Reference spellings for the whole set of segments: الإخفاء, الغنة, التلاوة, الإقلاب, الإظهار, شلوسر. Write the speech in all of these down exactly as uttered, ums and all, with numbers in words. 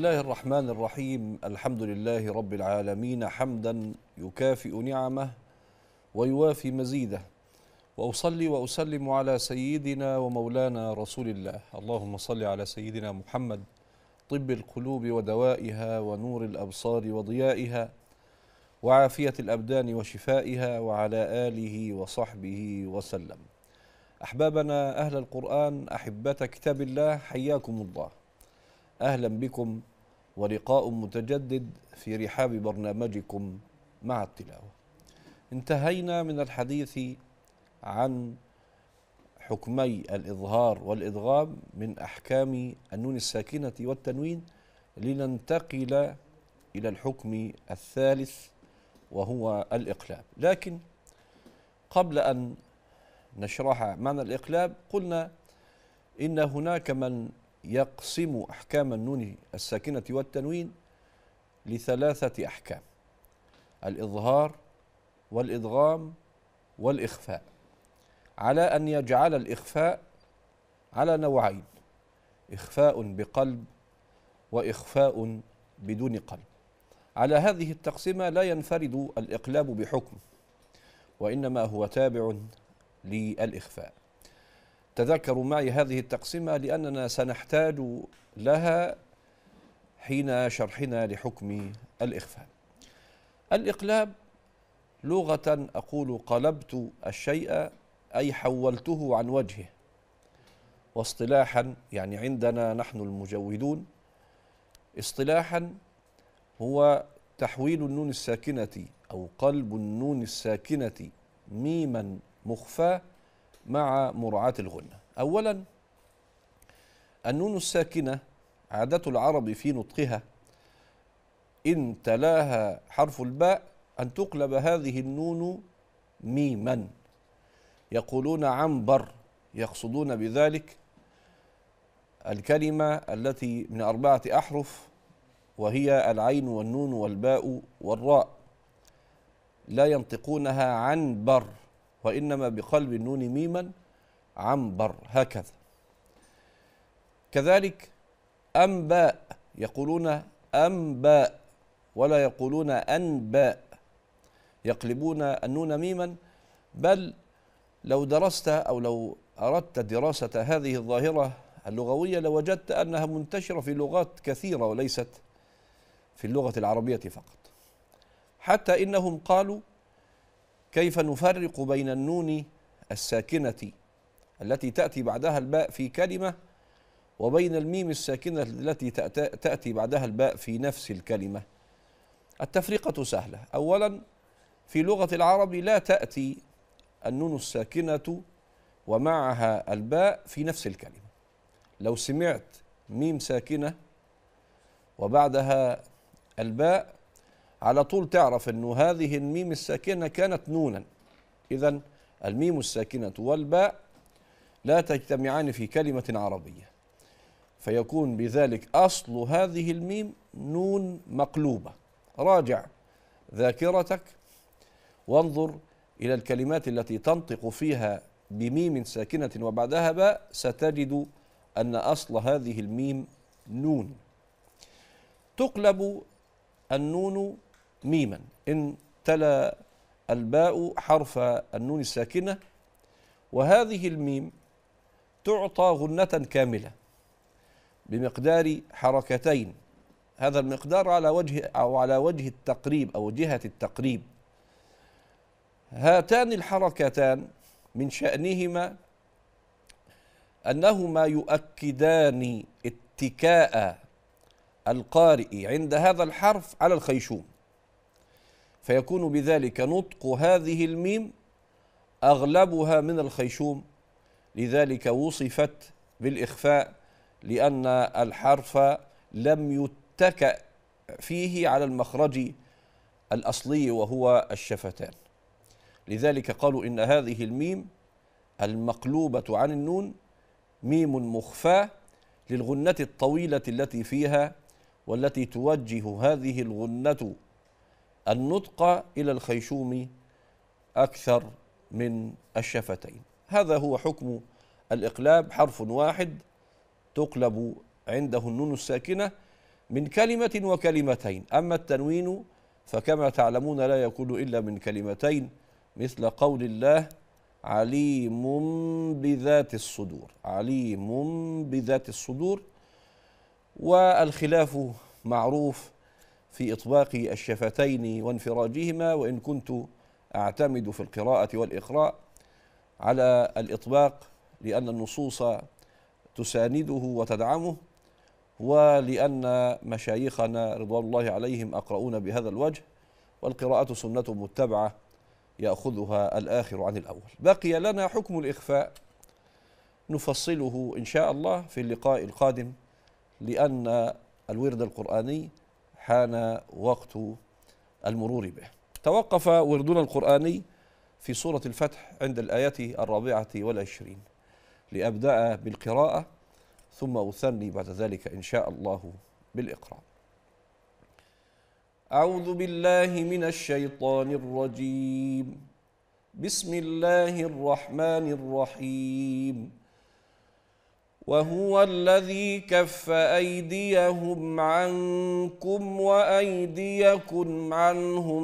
الله الرحمن الرحيم. الحمد لله رب العالمين، حمدا يكافئ نعمه ويوافي مزيده، وأصلي وأسلم على سيدنا ومولانا رسول الله. اللهم صل على سيدنا محمد طب القلوب ودوائها، ونور الأبصار وضيائها، وعافية الأبدان وشفائها، وعلى آله وصحبه وسلم. أحبابنا أهل القرآن، أحبة كتاب الله، حياكم الله، أهلا بكم، ولقاء متجدد في رحاب برنامجكم مع التلاوة. انتهينا من الحديث عن حكمي الإظهار والإدغام من أحكام النون الساكنة والتنوين، لننتقل إلى الحكم الثالث وهو الإقلاب. لكن قبل أن نشرح معنى الإقلاب، قلنا إن هناك من يقسم أحكام النون الساكنة والتنوين لثلاثة أحكام: الإظهار والإدغام والإخفاء، على أن يجعل الإخفاء على نوعين: إخفاء بقلب وإخفاء بدون قلب. على هذه التقسيمة لا ينفرد الإقلاب بحكم، وإنما هو تابع للإخفاء. تذكروا معي هذه التقسيمة لأننا سنحتاج لها حين شرحنا لحكم الإخفاء. الإقلاب لغة أقول قلبت الشيء، أي حولته عن وجهه، واصطلاحا يعني عندنا نحن المجودون، اصطلاحا هو تحويل النون الساكنة أو قلب النون الساكنة ميما مخفاة مع مراعاة الغنة. أولا، النون الساكنة عادة العرب في نطقها إن تلاها حرف الباء أن تقلب هذه النون ميما، يقولون عنبر، يقصدون بذلك الكلمة التي من أربعة أحرف، وهي العين والنون والباء والراء، لا ينطقونها عنبر، وإنما بقلب النون ميما عنبر هكذا. كذلك أنباء، يقولون أنباء ولا يقولون أنباء، يقلبون النون ميما. بل لو درست أو لو أردت دراسة هذه الظاهرة اللغوية لوجدت أنها منتشرة في لغات كثيرة وليست في اللغة العربية فقط، حتى إنهم قالوا كيف نفرق بين النون الساكنة التي تأتي بعدها الباء في كلمة وبين الميم الساكنة التي تأتي بعدها الباء في نفس الكلمة؟ التفرقة سهلة. أولا، في لغة العرب لا تأتي النون الساكنة ومعها الباء في نفس الكلمة. لو سمعت ميم ساكنة وبعدها الباء على طول تعرف أن هذه الميم الساكنة كانت نونا. إذن الميم الساكنة والباء لا تجتمعان في كلمة عربية، فيكون بذلك أصل هذه الميم نون مقلوبة. راجع ذاكرتك وانظر إلى الكلمات التي تنطق فيها بميم ساكنة وبعدها باء، ستجد أن أصل هذه الميم نون. تقلب النون ميما إن تلا الباء حرف النون الساكنة، وهذه الميم تعطى غنة كاملة بمقدار حركتين، هذا المقدار على وجه أو على وجه التقريب أو جهة التقريب. هاتان الحركتان من شأنهما أنهما يؤكدان اتكاء القارئ عند هذا الحرف على الخيشوم، فيكون بذلك نطق هذه الميم أغلبها من الخيشوم، لذلك وصفت بالإخفاء، لأن الحرف لم يتكأ فيه على المخرج الأصلي وهو الشفتان. لذلك قالوا إن هذه الميم المقلوبة عن النون ميم مخفاة للغنة الطويلة التي فيها، والتي توجه هذه الغنة النطق إلى الخيشوم أكثر من الشفتين. هذا هو حكم الإقلاب، حرف واحد تقلب عنده النون الساكنة من كلمة وكلمتين. أما التنوين فكما تعلمون لا يكون إلا من كلمتين، مثل قول الله عليم بذات الصدور، عليم بذات الصدور. والخلاف معروف في إطلاق الشفتين وانفراجهما، وإن كنت أعتمد في القراءة والإقراء على الإطلاق لأن النصوص تسانده وتدعمه، ولأن مشايخنا رضوان الله عليهم أقرؤون بهذا الوجه، والقراءة سنة متبعة يأخذها الآخر عن الأول. بقي لنا حكم الإخفاء نفصله إن شاء الله في اللقاء القادم، لأن الورد القرآني حان وقت المرور به. توقف وردنا القرآني في سورة الفتح عند الآية الرابعة والعشرين لأبدأ بالقراءة ثم أثني بعد ذلك إن شاء الله بالإقراء. أعوذ بالله من الشيطان الرجيم، بسم الله الرحمن الرحيم. وهو الذي كف أيديهم عنكم وأيديكم عنهم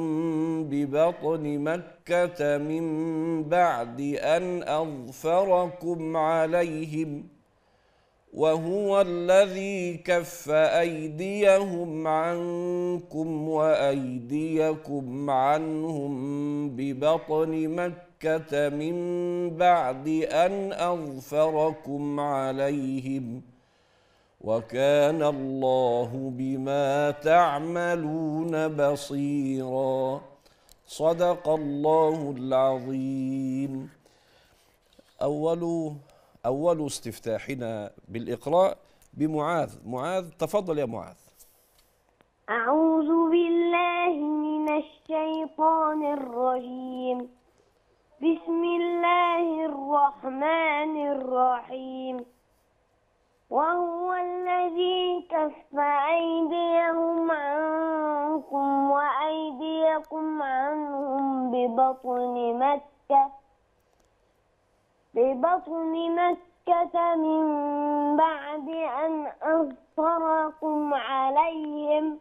ببطن مكة من بعد أن أظفركم عليهم، وهو الذي كف أيديهم عنكم وأيديكم عنهم ببطن مكة من بعد أن أظفركم عليهم، وكان الله بما تعملون بصيرا. صدق الله العظيم. أول أول استفتاحنا بالإقراء بمعاذ. معاذ تفضل يا معاذ. أعوذ بالله من الشيطان الرجيم، بسم الله الرحمن الرحيم. وهو الذي كف أيديهم عنكم وأيديكم عنهم ببطن مكة ببطن مكة من بعد أن أظفركم عليهم،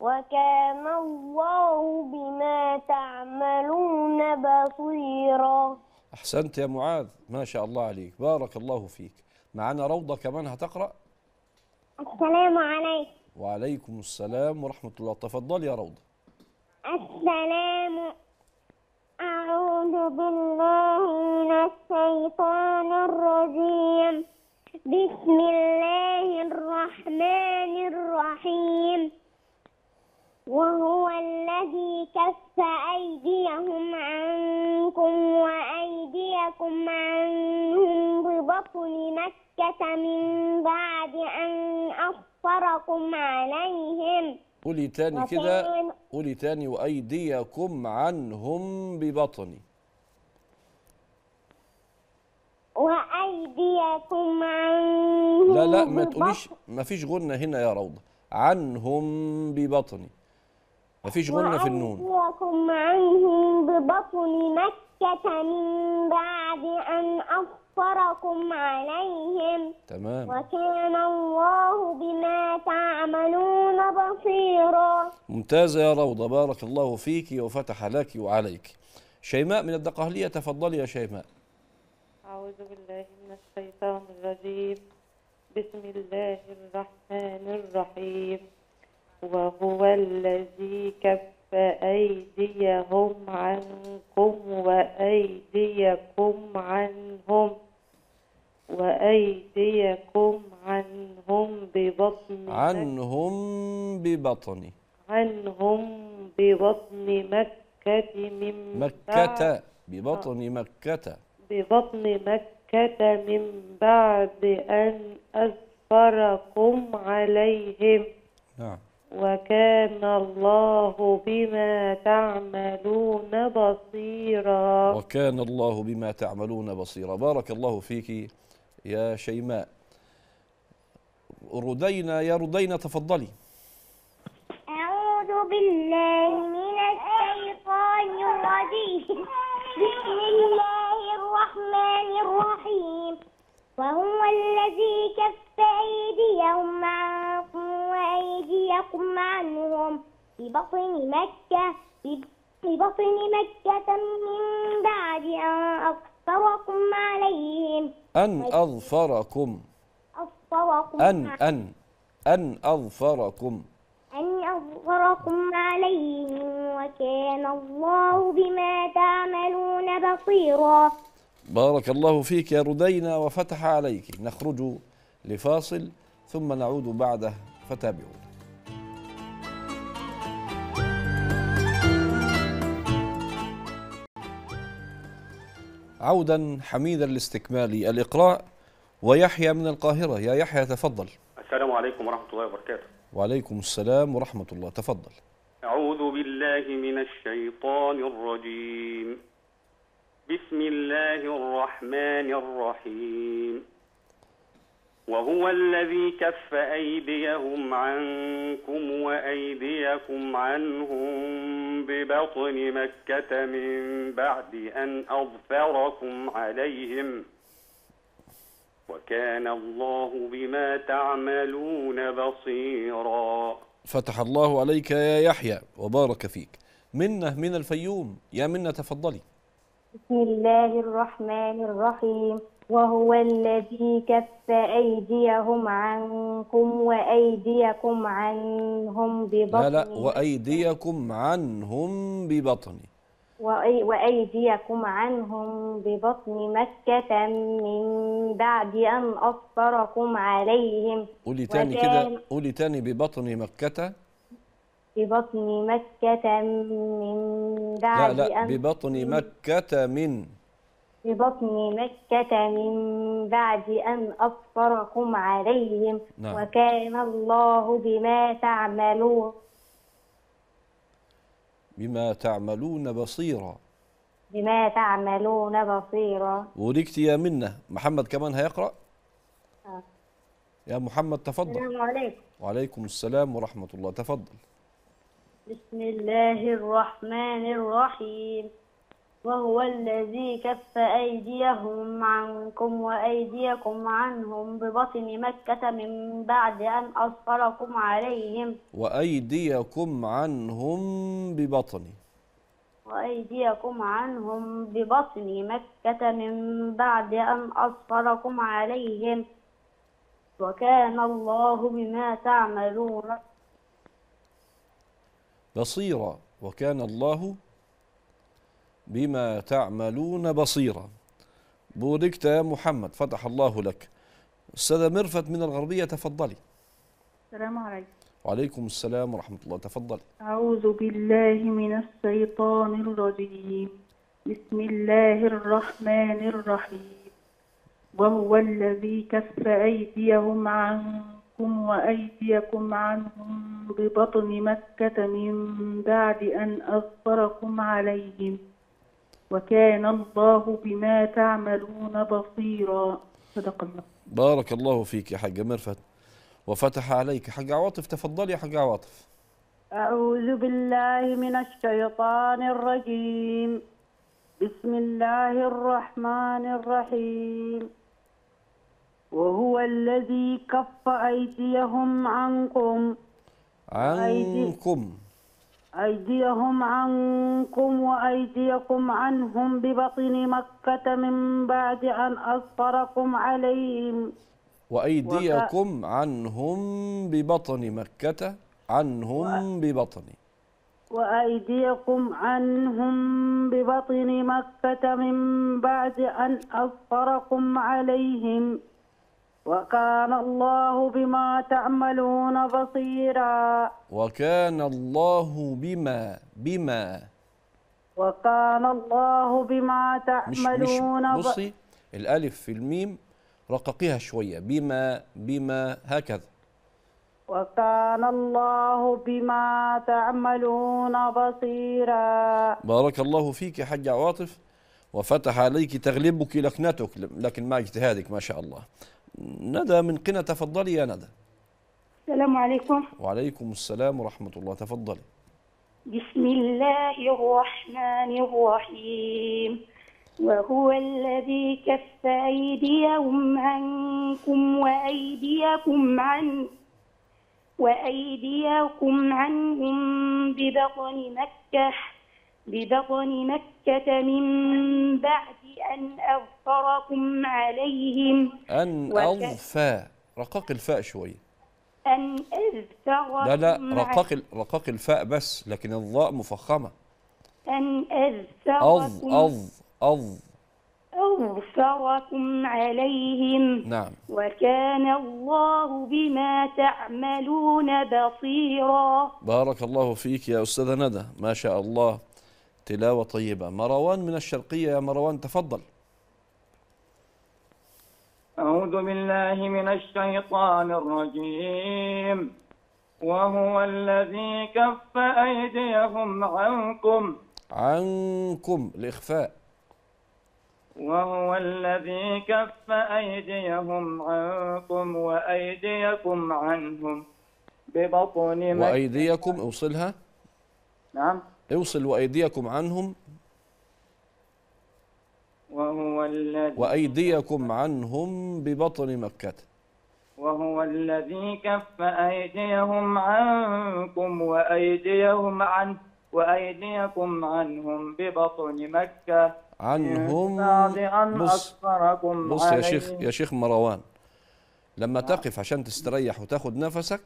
وكان الله بما تعملون بصيرا. أحسنت يا معاذ، ما شاء الله عليك، بارك الله فيك. معنا روضة كمان هتقرأ. السلام عليكم. وعليكم السلام ورحمة الله. تفضل يا روضة. السلام. أعوذ بالله من الشيطان الرجيم، بسم الله الرحمن الرحيم. وهو الذي كف أيديهم عنكم وأيديكم عنهم ببطن مكة من بعد أن أظفركم عليهم. قولي تاني كده، قولي تاني. وأيديكم عنهم ببطن وأيديكم عنهم. لا لا ما تقوليش، ما فيش غنة هنا يا روضة. عنهم ببطن، ما فيش غنة في النون. وأيديكم عنهم ببطن مكة من بعد أن أظفركم عليهم. تمام. وكان الله بما تعملون بصيرا. ممتازة يا روضة، بارك الله فيك وفتح لك وعليك. شيماء من الدقهلية تفضلي يا شيماء. أعوذ بالله من الشيطان الرجيم، بسم الله الرحمن الرحيم. وهو الذي كف أيديهم عنكم وأيديكم عنهم وأيديكم عنهم ببطن عنهم ببطن عنهم ببطن مكة من مكة ببطن مكة ببطن مكة من بعد أن أظفركم عليهم. نعم. وكان الله بما تعملون بصيرا. وكان الله بما تعملون بصيرا. بارك الله فيك يا شيماء. ردينا يا ردينا تفضلي. أعوذ بالله من الشيطان الرجيم، بسم الله الرحمن الرحيم. وهو الذي كف أيديهم عنكم وأيديكم يقم عنهم ببطن مكة ببطن مكة من بعد أن أظفركم عليهم أن أظفركم أظفركم أن أن أن أظفركم أن أظفركم عليهم وكان الله بما تعملون بصيرا. بارك الله فيك يا ردينا وفتح عليك. نخرج لفاصل ثم نعود بعده فتابعونا. عودا حميدا الاستكمالي الإقراء ويحيى من القاهرة. يا يحيى تفضل. السلام عليكم ورحمة الله وبركاته. وعليكم السلام ورحمة الله، تفضل. أعوذ بالله من الشيطان الرجيم. بسم الله الرحمن الرحيم. وهو الذي كف أيديهم عنكم وأيديكم عنهم ببطن مكة من بعد أن أظفركم عليهم وكان الله بما تعملون بصيرا. فتح الله عليك يا يحيى وبارك فيك. منة من الفيوم. يا منة تفضلي. بسم الله الرحمن الرحيم. وهو الذي كف أيديهم عنكم وأيديكم عنهم ببطن. لا لا، وأيديكم عنهم ببطن. وأيديكم عنهم ببطن مكة من بعد أن أظفركم عليهم. قولي تاني كده، قولي تاني. ببطن مكة. ببطن مكة من بعد. لا لا، ببطن مكة من. ببطن مكة من بعد أن أظفركم عليهم. نعم. وكان الله بما تعملون بما تعملون بصيرا. بما تعملون بصيرا. وليكتي يا منة. محمد كمان هيقرأ. آه. يا محمد تفضل. السلام عليكم. وعليكم السلام ورحمة الله، تفضل. بسم الله الرحمن الرحيم. وهو الذي كف أيديهم عنكم وأيديكم عنهم ببطن مكة من بعد أن أظفركم عليهم. وأيديكم عنهم ببطن. وأيديكم عنهم ببطن مكة من بعد أن أظفركم عليهم وكان الله بما تعملون بصيرا. وكان الله بما تعملون بصيرا. بوركت يا محمد، فتح الله لك. السيدة مرفت من الغربية تفضلي. السلام عليكم. وعليكم السلام ورحمة الله، تفضلي. أعوذ بالله من الشيطان الرجيم. بسم الله الرحمن الرحيم. وهو الذي كف أيديهم عنكم وأيديكم عنهم ببطن مكة من بعد أن أظفركم عليهم وكان الله بما تعملون بصيرا. صدق الله. بارك الله فيك يا حاجة مرفت وفتح عليك. حاجة عواطف تفضلي يا حاجة عواطف. أعوذ بالله من الشيطان الرجيم. بسم الله الرحمن الرحيم. وهو الذي كف أيديهم عنكم عنكم أيديهم عنكم وأيديكم عنهم ببطن مكة من بعد أن أظفركم عليهم. وأيديكم عنهم ببطن مكة عنهم ببطن. وأيديكم عنهم ببطن مكة من بعد أن أظفركم عليهم وكان الله بما تعملون بصيرا. وكان الله بما بما وكان الله بما تعملون. مش مش بصي الألف في الميم رققيها شوية. بما بما هكذا. وكان الله بما تعملون بصيرا. بارك الله فيك يا حاجة عواطف وفتح عليك. تغلبك لكنتك لكن مع اجتهادك ما شاء الله. ندى من قنا تفضلي يا ندى. السلام عليكم. وعليكم السلام ورحمة الله، تفضلي. بسم الله الرحمن الرحيم. وهو الذي كف أيديهم عنكم وأيديكم عن وأيديكم عنهم ببطن مكة ببطن مكة من بعد أن أظفركم عليهم أن أظفى رقاق الفاء شوي أن أظفركم لا لا رقاق رقاق الفاء بس لكن الضاء مفخمة أن أظفركم أظ أظ أظفركم عليهم نعم وكان الله بما تعملون بصيرا. بارك الله فيك يا أستاذة ندى، ما شاء الله تلاوة طيبة. مروان من الشرقية، يا مروان تفضل. أعوذ بالله من الشيطان الرجيم. وهو الذي كف أيديهم عنكم عنكم الإخفاء. وهو الذي كف أيديهم عنكم وأيديكم عنهم ببطن مكة وأيديكم أوصلها نعم أوصل وأيديكم عنهم وهو الذي وأيديكم عنهم ببطن مكة وهو الذي كف أيديهم عنكم وأيديهم عن وأيديكم عنهم ببطن مكة عنهم بص بص يا شيخ يا شيخ مروان لما تقف عشان تستريح وتاخد نفسك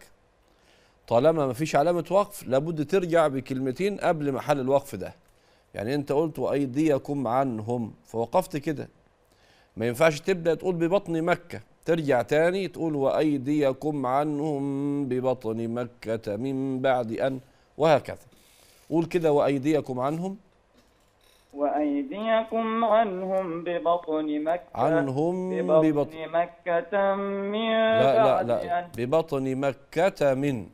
طالما ما فيش علامة وقف لابد ترجع بكلمتين قبل محل الوقف ده. يعني انت قلت وأيديكم عنهم فوقفت كده، ما ينفعش تبدأ تقول ببطن مكة ترجع تاني تقول وأيديكم عنهم ببطن مكة من بعد أن وهكذا. قول كده وأيديكم عنهم وأيديكم عنهم ببطن مكة عنهم ببطن, ببطن مكة من لا لا لا ببطن مكة من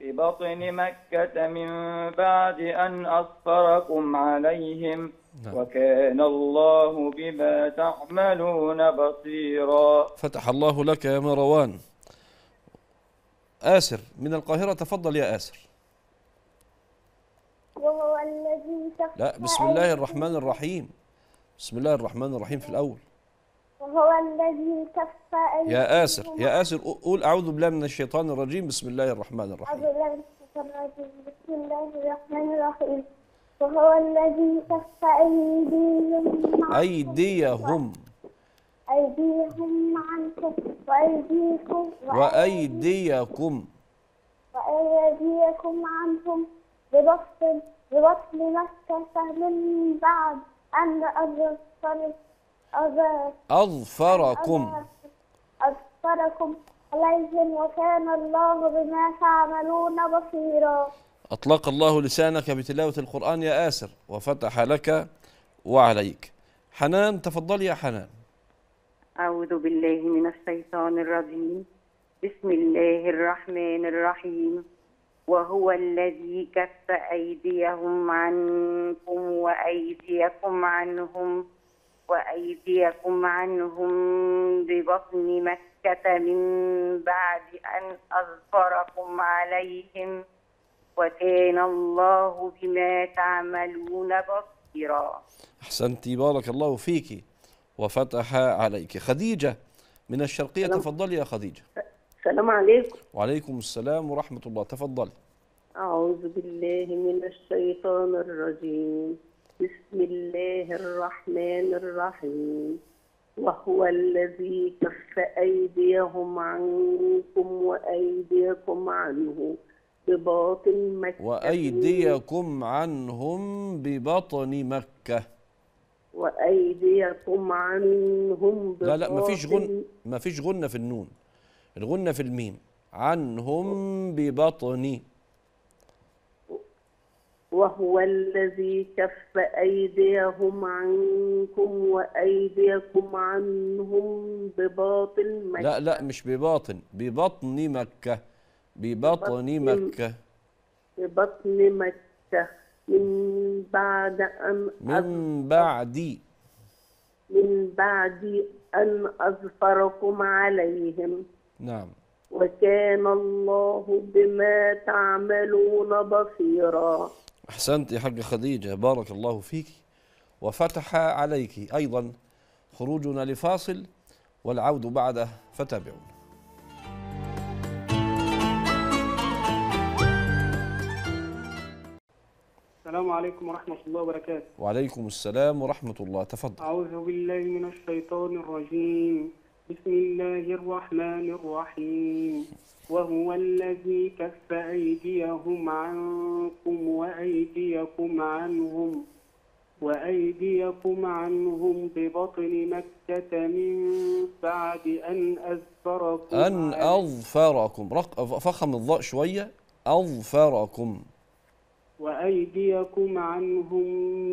ببطن مكة من بعد أن أظفركم عليهم نعم. وكان الله بما تعملون بصيرا. فتح الله لك يا مروان. آسر من القاهرة تفضل يا آسر. وهو الذي كف لا بسم الله الرحمن الرحيم بسم الله الرحمن الرحيم في الأول. وهو الذي كف أيديهم يا آسر يا آسر قول أعوذ بالله من الشيطان الرجيم بسم الله الرحمن الرحيم. أعوذ بالله من الشيطان الرجيم بسم الله الرحمن الرحيم. وهو الذي كف أيديهم أيديهم أيديهم عنكم وأيديكم وأيديكم وأيديكم عنهم ببطن ببطن مكة من بعد أن أظفركم أظفركم عليهم وكان الله بما تعملون بصيرا. أطلق الله لسانك بتلاوة القرآن يا آسر وفتح لك وعليك. حنان تفضلي يا حنان. أعوذ بالله من الشيطان الرجيم بسم الله الرحمن الرحيم. وهو الذي كف أيديهم عنكم وأيديكم عنهم وأيديكم عنهم ببطن مكة من بعد أن أظفركم عليهم وكان الله بما تعملون بصيرا. أحسنتي بارك الله فيك وفتح عليك. خديجة من الشرقية تفضلي يا خديجة. السلام عليكم. وعليكم السلام ورحمة الله تفضل. أعوذ بالله من الشيطان الرجيم بسم الله الرحمن الرحيم. وهو الذي كف أيديهم عنكم وأيديكم عنه بباطن مكة وأيديكم عنهم ببطن مكة وأيديكم عنهم بباطن لا لا مفيش غن مفيش غنة في النون الغنة في الميم عنهم ببطن. وهو الذي كف أيديهم عنكم وأيديكم عنهم بباطن مكة لا لا مش بباطن ببطن مكة ببطن مكة ببطن مكة من بعد أن من بعد من بعد أن أظفركم عليهم نعم وكان الله بما تعملون بصيرا. أحسنت يا حاجة خديجة بارك الله فيك وفتح عليك أيضا. خروجنا لفاصل والعود بعده فتابعونا. السلام عليكم ورحمة الله وبركاته. وعليكم السلام ورحمة الله، تفضل. أعوذ بالله من الشيطان الرجيم، بسم الله الرحمن الرحيم. وهو الذي كف أيديهم عنكم وأيديكم عنهم وأيديكم عنهم ببطن مكة من بعد أن أظفركم أن أظفركم فخم الضاء شوية، أظفركم. وأيديكم عنهم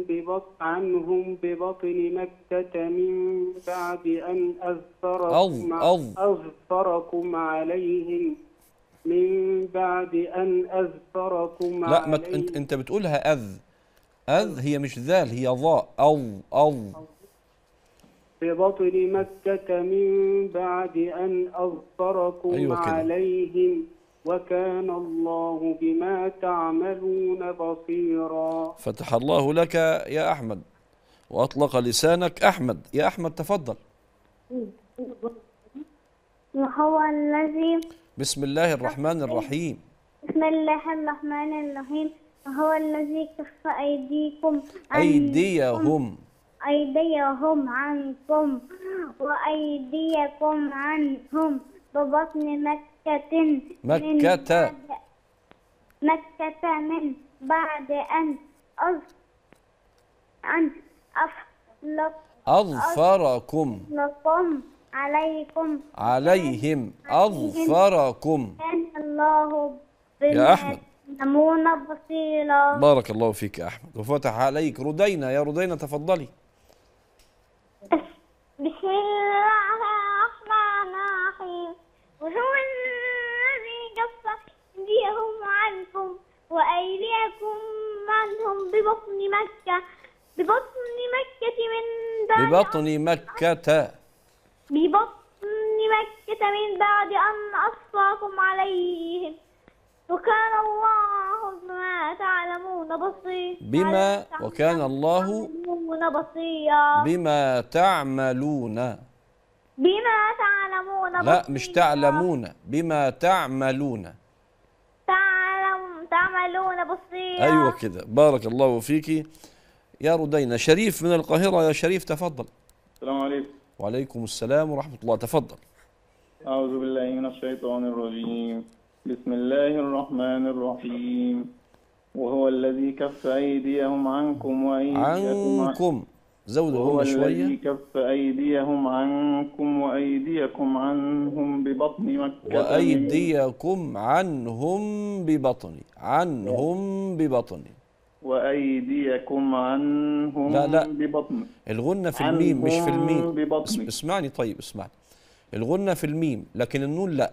ببطن عنهم ببطن مكة من بعد أن أظفركم أظفركم عليهم من بعد أن أظفركم عليهم. لا ما أنت أنت بتقولها أذ أذ، هي مش ذال، هي ظاء. أو أو ببطن مكة من بعد أن أظفركم أيوة عليهم، وكان الله بما تعملون بصيرا. فتح الله لك يا أحمد وأطلق لسانك. أحمد يا أحمد تفضل. وهو الذي بسم الله الرحمن الرحيم بسم الله الرحمن الرحيم وهو الذي كف أيديكم أيديهم أيديهم عنكم وأيديكم عنهم ببطن مكة مكة مكة من بعد أن أظ أن أفلق أظفركم لكم عليكم عليهم أظفركم، كان الله يا أحمد بارك الله فيك يا أحمد وفتح عليك. ردينا يا ردينا تفضلي. بسم الله الرحمن الرحيم وهو الذي كف أيديهم عنكم وأيديكم عنهم ببطن مكة ببطن مكة من بعد ببطن مكة ببطن مكة من بعد أن أظفركم عليهم، وكان الله بما تعلمون بصيرا بما وكان الله بصيرا بما تعملون بما تعلمون بصيرا لا مش تعلمون بما تعملون تعلم تعملون بصيرا ايوه كده بارك الله فيكي يا ردينا. شريف من القاهرة يا شريف تفضل. السلام عليكم. وعليكم السلام ورحمة الله تفضل. أعوذ بالله من الشيطان الرجيم بسم الله الرحمن الرحيم وهو الذي كف أيديهم عنكم وأيديكم عنكم زودهم شوية وهو الذي كف أيديهم عنكم وأيديكم عنهم ببطن مكة وأيديكم عنهم ببطن عنهم ببطن وأيديكم عنهم لا لا ببطن. الغنة في الميم مش في الميم ببطن. اسمعني طيب اسمعني، الغنة في الميم لكن النون لا.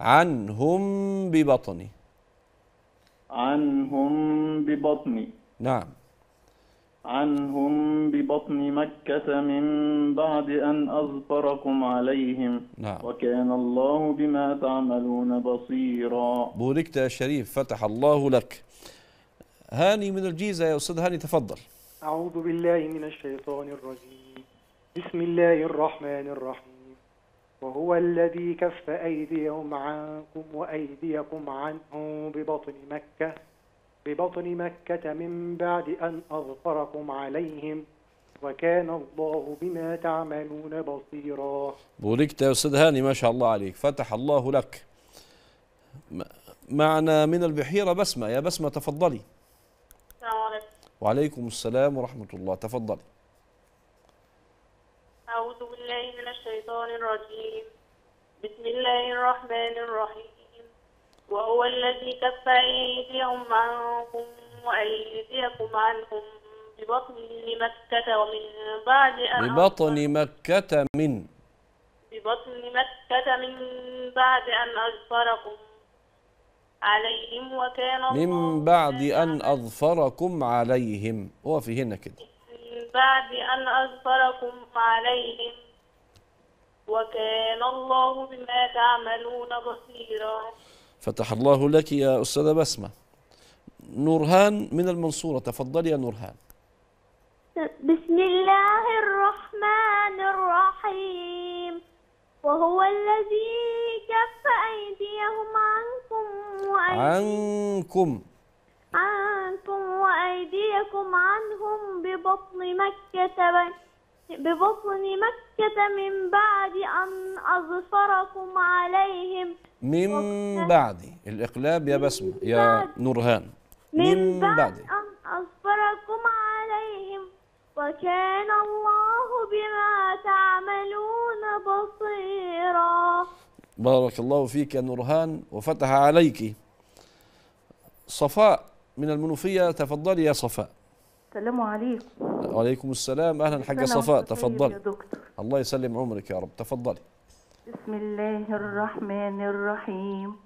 عنهم ببطني عنهم ببطني نعم عنهم ببطن مكة من بعد أن أظفركم عليهم نعم. وكان الله بما تعملون بصيرا. بوركت يا شريف فتح الله لك. هاني من الجيزة يا أستاذ هاني تفضل. أعوذ بالله من الشيطان الرجيم بسم الله الرحمن الرحيم وهو الذي كف أيديهم عنكم وأيديكم عنهم ببطن مكة ببطن مكة من بعد أن أظفركم عليهم، وكان الله بما تعملون بصيرا. بوركت يا أستاذ هاني ما شاء الله عليك فتح الله لك. معنا من البحيرة بسمة يا بسمة تفضلي. السلام عليكم. وعليكم السلام ورحمة الله تفضلي. أعوذ بالله من الشيطان الرجيم بسم الله الرحمن الرحيم وهو الذي كف أيديهم عنكم وأيديكم عنهم ببطن مكة ومن بعد أن ببطن مكة من ببطن مكة من بعد أن أظفركم عليهم، وكان الله من بعد أن أظفركم عليهم وفي هنا كده بعد أن أظفركم عليهم، وكان الله بما تعملون بصيرا. فتح الله لك يا أستاذة بسمة. نورهان من المنصورة تفضلي يا نورهان. بسم الله الرحمن الرحيم وهو الذي كف أيديهم عنكم وأيديكم عنكم وأيديكم نبويكم عنهم ببطن مكة ببطن مكة من بعد أن أظفركم عليهم. من بعد الإقلاب يا بسمة يا نورهان. من بعد أن أظفركم عليهم وكان الله بما تعملون بصيرا. بارك الله فيك يا نورهان وفتح عليك. صفاء من المنوفية، تفضلي يا صفاء. السلام عليكم. وعليكم السلام، أهلا حاجة صفاء، تفضلي يا دكتور. الله يسلم عمرك يا رب، تفضلي. بسم الله الرحمن الرحيم.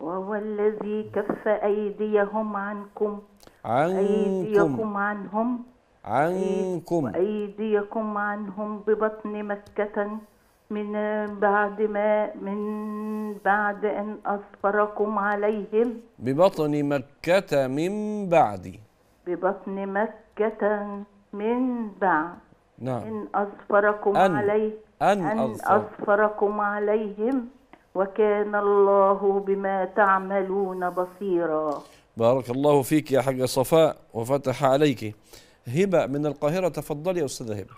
وهو الذي كف أيديهم عنكم عنكم أيديكم عنهم عنكم أيديكم عنهم ببطن مكة من بعد ما من بعد أن أظفركم عليهم. ببطن مكة من بعد ببطن مكة من بعد نعم إن أظفركم عليه أن, أن أظفركم عليهم وكان الله بما تعملون بصيرا. بارك الله فيك يا حاجة صفاء وفتح عليك. هبة من القاهرة، تفضلي يا أستاذة هبة.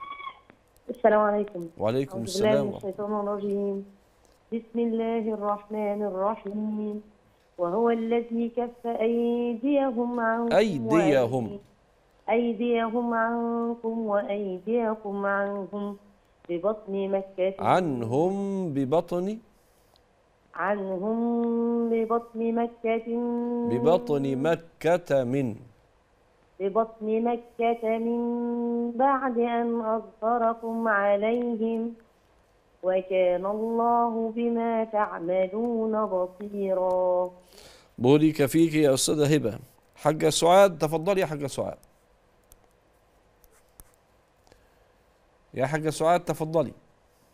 السلام عليكم. وعليكم السلام ورحمة الله وبركاته. بسم الله الرحمن الرحيم. وهو الذي كف أيديهم عنكم أيديهم أيديهم عنكم وأيديكم عنهم ببطن مكة عنهم ببطن عنهم ببطن مكة ببطن مكة من ببطن مكة من بعد أن أظفركم عليهم وكان الله بما تعملون بصيرا. بورك فيك يا أستاذة هبة. حاجة سعاد، تفضلي يا حاجة سعاد. يا حاجة سعاد تفضلي.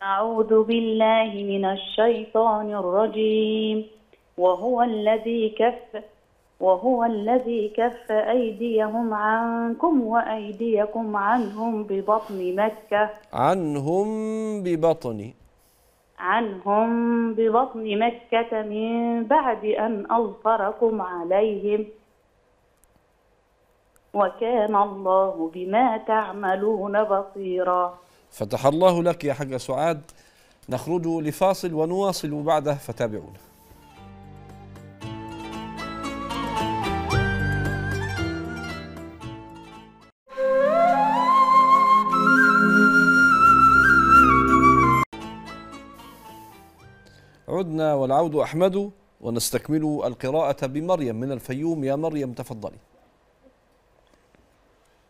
أعوذ بالله من الشيطان الرجيم. وهو الذي كف وهو الذي كف أيديهم عنكم وأيديكم عنهم ببطن مكة عنهم ببطن عنهم ببطن مكة من بعد أن أظفركم عليهم وكان الله بما تعملون بصيرا. فتح الله لك يا حاجة سعاد. نخرج لفاصل ونواصل بعده فتابعونا. عدنا والعود أحمد ونستكمل القراءة بمريم من الفيوم. يا مريم تفضلي.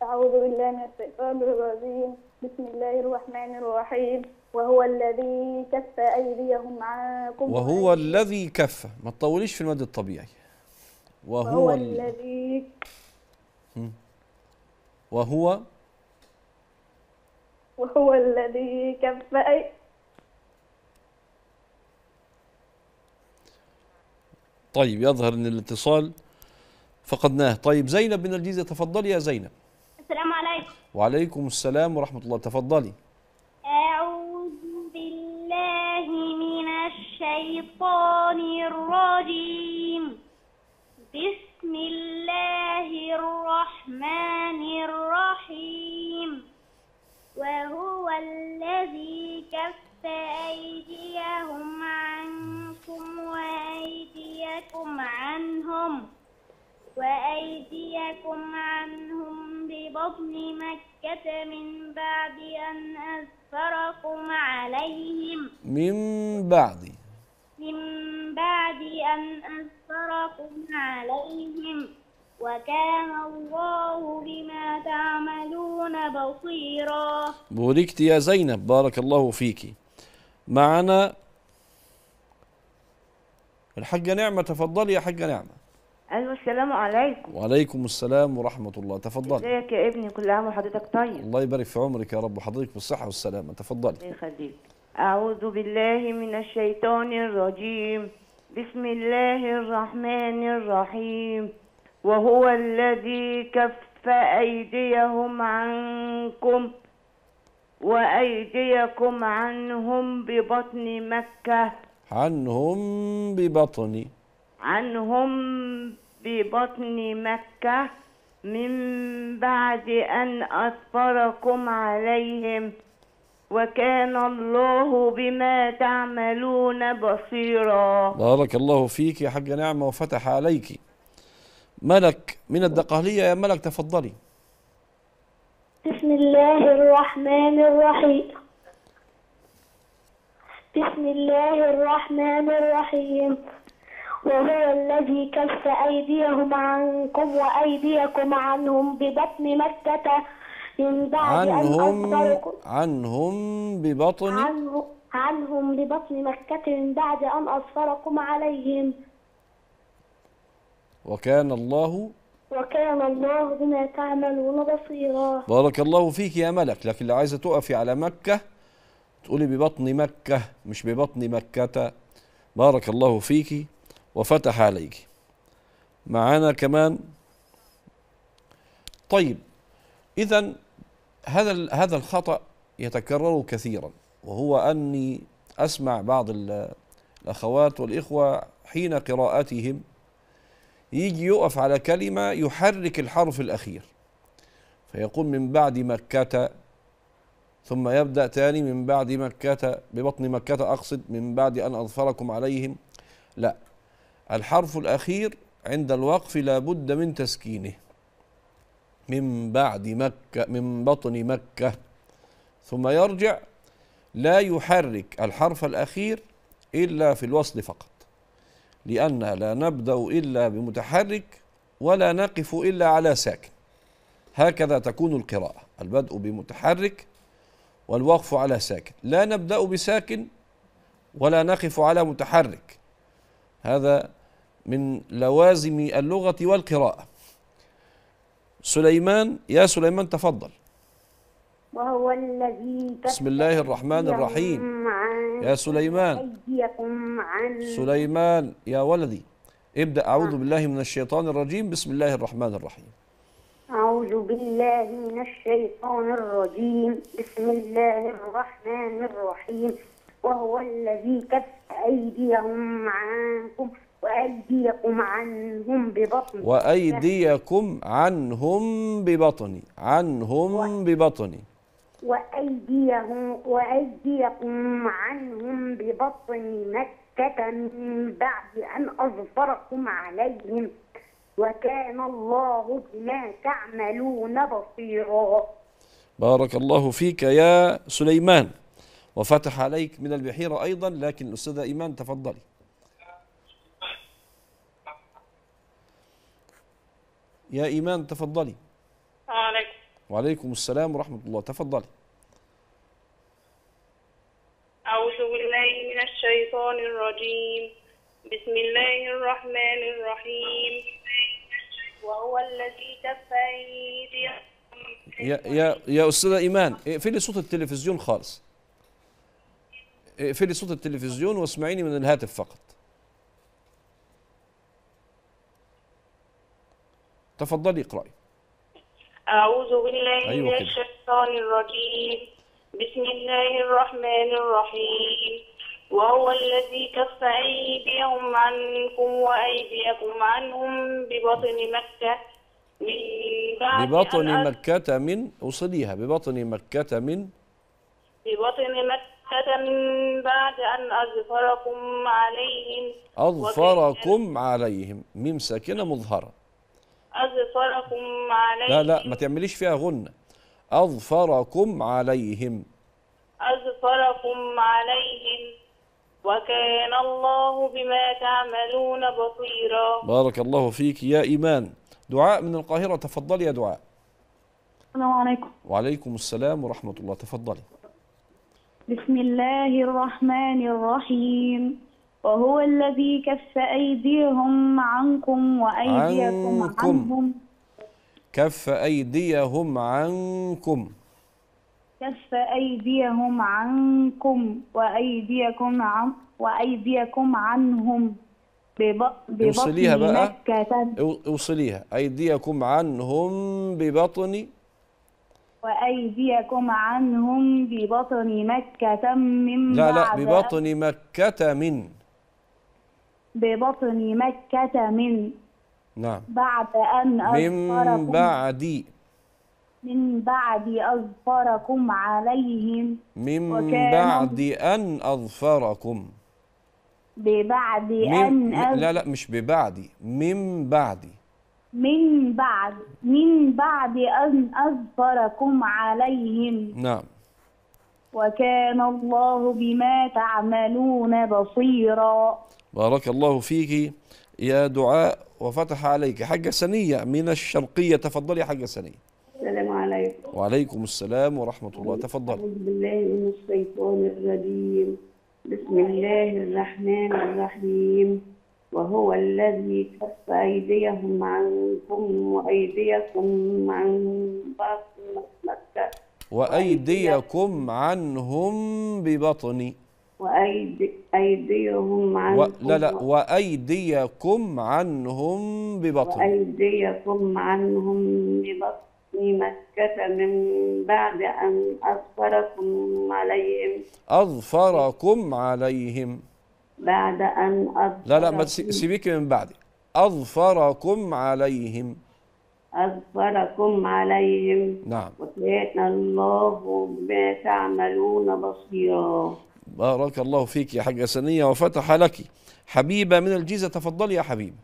أعوذ بالله من الشيطان الرجيم. بسم الله الرحمن الرحيم. وهو الذي كف أيديهم عنكم وهو الذي كف، ما تطوليش في المد الطبيعي. وهو, وهو الذي وهو وهو الذي كف أي طيب يظهر ان الاتصال فقدناه. طيب زينب من الجيزه، تفضلي يا زينب. السلام عليكم. وعليكم السلام ورحمه الله، تفضلي. اعوذ بالله من الشيطان الرجيم. بسم الله الرحمن الرحيم. وهو الذي كف ايديهم عنكم وأيديكم عنهم وأيديكم عنهم ببطن مكة من بعد أن أظفركم عليهم من بعد من بعد أن أظفركم عليهم وكان الله بما تعملون بصيرا. بوركت يا زينب، بارك الله فيك. معنا الحاجة نعمة، تفضلي يا حاجة نعمة. أيوة السلام عليكم. وعليكم السلام ورحمة الله، تفضلي. ازيك يا ابني، كل عام وحضرتك طيب. الله يبارك في عمرك يا رب وحضرتك بالصحة والسلامة، تفضلي. الله يخليك. أعوذ بالله من الشيطان الرجيم. بسم الله الرحمن الرحيم. وهو الذي كف أيديهم عنكم وأيديكم عنهم ببطن مكة عنهم ببطن عنهم ببطن مكة من بعد أن أصبركم عليهم وكان الله بما تعملون بصيرا. بارك الله فيك يا حاجة نعمة وفتح عليك. ملك من الدقهلية، يا ملك تفضلي. بسم الله الرحمن الرحيم. بسم الله الرحمن الرحيم. وهو الذي كف أيديهم عنكم وأيديكم عنهم ببطن مكة من بعد أن أصبركم عنهم ببطن عنه عنهم ببطن مكة من بعد أن أصبركم عليهم وكان الله وكان الله بما تعملون بصيرا. بارك الله فيك يا ملك، لكن اللي عايزة تقفي على مكة تقولي ببطن مكة مش ببطن مكة. بارك الله فيكي وفتح عليك. معانا كمان. طيب إذا هذا هذا الخطأ يتكرر كثيرا، وهو أني أسمع بعض الأخوات والإخوة حين قراءتهم يجي يقف على كلمة يحرك الحرف الأخير فيقول من بعد مكة، ثم يبدأ تاني من بعد مكة ببطن مكة، أقصد من بعد أن أظفركم عليهم. لا، الحرف الأخير عند الوقف لابد من تسكينه. من بعد مكة من بطن مكة، ثم يرجع لا يحرك الحرف الأخير إلا في الوصل فقط، لأن لا نبدأ إلا بمتحرك ولا نقف إلا على ساكن. هكذا تكون القراءة، البدء بمتحرك والوقف على ساكن، لا نبدأ بساكن ولا نقف على متحرك. هذا من لوازم اللغة والقراءة. سليمان، يا سليمان تفضل. وهو الذي بسم الله الرحمن الرحيم. يا سليمان سليمان يا ولدي ابدأ. أعوذ بالله من الشيطان الرجيم. بسم الله الرحمن الرحيم. أعوذ بالله من الشيطان الرجيم. بسم الله الرحمن الرحيم. وهو الذي كف أيديهم عنكم وأيديكم عنهم ببطن وأيديكم عنهم ببطن عنهم ببطن وأيديهم وأيديكم عنهم ببطن مكة من بعد أن أظفركم عليهم وكان الله بما تعملون بصيرا. بارك الله فيك يا سليمان وفتح عليك من البحيرة أيضا. لكن الأستاذة إيمان تفضلي. يا إيمان تفضلي. وعليكم وعليكم السلام ورحمة الله. تفضلي. أعوذ بالله من الشيطان الرجيم. بسم الله الرحمن الرحيم. وهو الذي كف أيديهم. يا يا يا أستاذة إيمان اقفلي صوت التلفزيون خالص. اقفلي صوت التلفزيون واسمعيني من الهاتف فقط. تفضلي اقرأي. أعوذ بالله أيوة من الشيطان الرجيم. بسم الله الرحمن الرحيم. وهو الذي كف أيديهم عنكم وأيديكم عنهم ببطن مكة من بعد ببطن مكة من أوصليها ببطن مكة من ببطن مكة من بعد أن أظفركم عليهم أظفركم عليهم ميم ساكنة مظهرة أظفركم عليهم. لا لا ما تعمليش فيها غنة. أظفركم عليهم أظفركم عليهم وكان الله بما تعملون بصيرا. بارك الله فيك يا إيمان. دعاء من القاهرة تفضلي يا دعاء. السلام عليكم. وعليكم السلام ورحمة الله. تفضلي. بسم الله الرحمن الرحيم. وهو الذي كف أيديهم عنكم وأيديكم عنكم. عنهم كف أيديهم عنكم كف أيديهم عنكم وأيديكم عن وأيديكم عنهم ببطن اوصليها بقى اوصليها أيديكم عنهم ببطن وأيديكم عنهم ببطن مكة من لا لا ببطن مكة من ببطن مكة من نعم. بعد أن أظفركم من بعد من بعد أظفركم عليهم من بعد أن أظفركم ببعد أن أظ... لا لا مش ببعدي من بعدي من بعد من بعد أن أظفركم عليهم. نعم. وكان الله بما تعملون بصيرا. بارك الله فيك يا دعاء وفتح عليك. حاجة سنية من الشرقية، تفضلي يا حاجة سنية. السلام عليكم. وعليكم السلام ورحمة الله، تفضلي. أعوذ بالله من الشيطان الرجيم، بسم الله الرحمن الرحيم. وهو الذي كف أيديهم عنكم وأيديكم عنهم ببطن مكة وأيديكم عنهم ببطن وأيدي أيديهم عنهم و... لا لا وأيديكم عنهم ببطن وأيديكم عنهم ببطن مكة من بعد أن أظفركم عليهم أظفركم عليهم بعد أن أظفركم لا لا ما سيبيكي من بعد أظفركم عليهم أظفركم عليهم. نعم. وكان الله بما تعملون بصيرا. بارك الله فيك يا حاجة سنية وفتح لك. حبيبة من الجيزة، تفضلي يا حبيبة.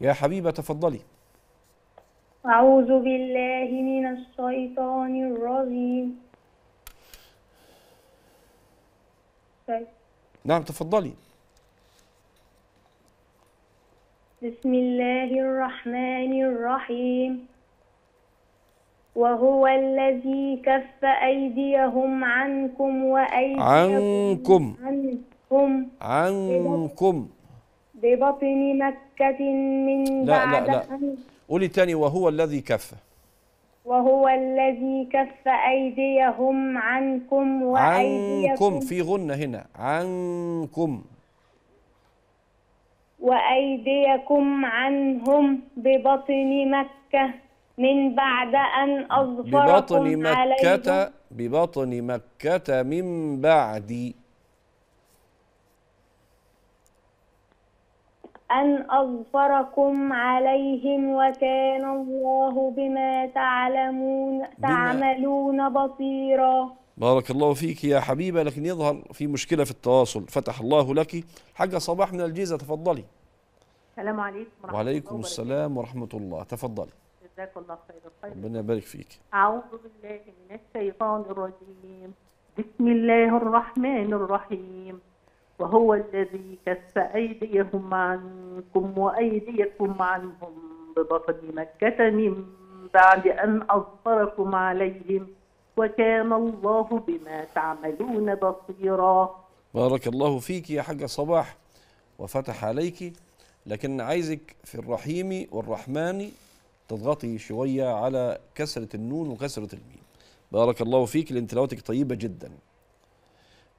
يا حبيبة تفضلي. أعوذ بالله من الشيطان الرجيم. نعم تفضلي. بسم الله الرحمن الرحيم. وهو الذي كف أيديهم عنكم وأيديكم عنكم عنكم, عنكم ببطن مكة من بعد لا لا لا قولي تاني. وهو الذي كف وهو الذي كف أيديهم عنكم وأيديكم عنكم في غنة هنا عنكم وأيديكم عنهم ببطن مكة من بعد أن أظفركم عليهم ببطن مكة من بعد أن أظفركم عليهم. وكان الله بما تعلمون تعملون بصيرا. بارك الله فيك يا حبيبة، لكن يظهر في مشكلة في التواصل، فتح الله لك. حاجة صباح من الجيزة، تفضلي. السلام عليكم ورحمة الله. وعليكم السلام ورحمة الله، تفضلي. جزاك الله خير. ربنا يبارك فيك. أعوذ بالله من الشيطان الرجيم، بسم الله الرحمن الرحيم. وهو الذي كف أيديهم عنكم وأيديكم عنهم ببطن مكة من بعد أن أظفركم عليهم وكان الله بما تعملون بصيرا. بارك الله فيك يا حاجة صباح وفتح عليك، لكن عايزك في الرحيم والرحمن تضغطي شوية على كسرة النون وكسرة الميم. بارك الله فيك، لأن تلاوتك طيبة جدا.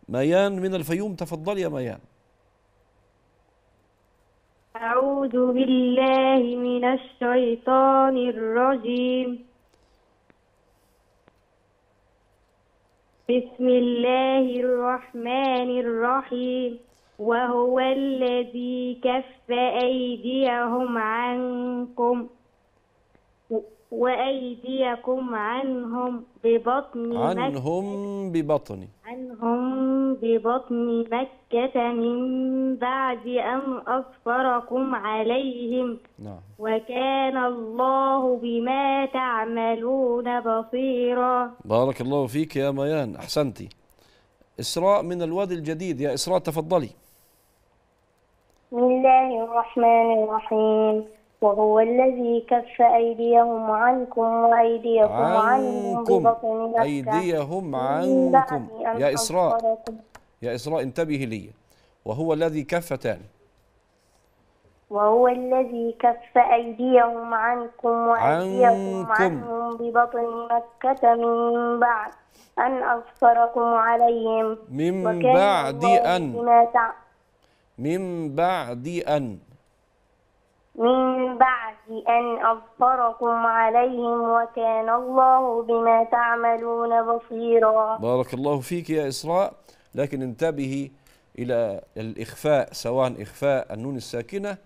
ميان من الفيوم، تفضلي يا ميان. أعوذ بالله من الشيطان الرجيم، بسم الله الرحمن الرحيم. وهو الذي كف أيديهم عنكم وأيديكم عنهم ببطن عنهم ببطن عنهم ببطن مكة من بعد أن أظفركم عليهم. نعم. وكان الله بما تعملون بصيرا. بارك الله فيك يا ميان، أحسنتي. إسراء من الوادي الجديد، يا إسراء تفضلي. بسم الله الرحمن الرحيم. وهو الذي كف أيديهم عنكم وأيديكم عنهم ببطن مكة أيديهم عنكم. يا إسراء يا إسراء انتبهي لي. وهو الذي كف تاني. وهو الذي كف أيديهم عنكم وأيديكم عنهم ببطن مكة من بعد أن أظفركم عليهم من بعد أن من بعد أن من بعد أن أظفركم عليهم وكان الله بما تعملون بصيرا. بارك الله فيك يا إسراء، لكن انتبهي إلى الإخفاء، سواء إخفاء النون الساكنة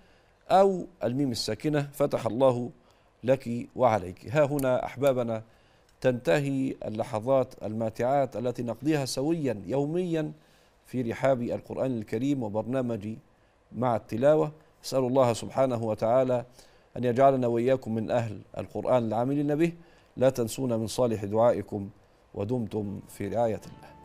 أو الميم الساكنة. فتح الله لك وعليك. ها هنا أحبابنا تنتهي اللحظات الماتعات التي نقضيها سويا يوميا في رحاب القرآن الكريم وبرنامج مع التلاوة. أسأل الله سبحانه وتعالى أن يجعلنا وإياكم من أهل القرآن العاملين به. لا تنسونا من صالح دعائكم، ودمتم في رعاية الله.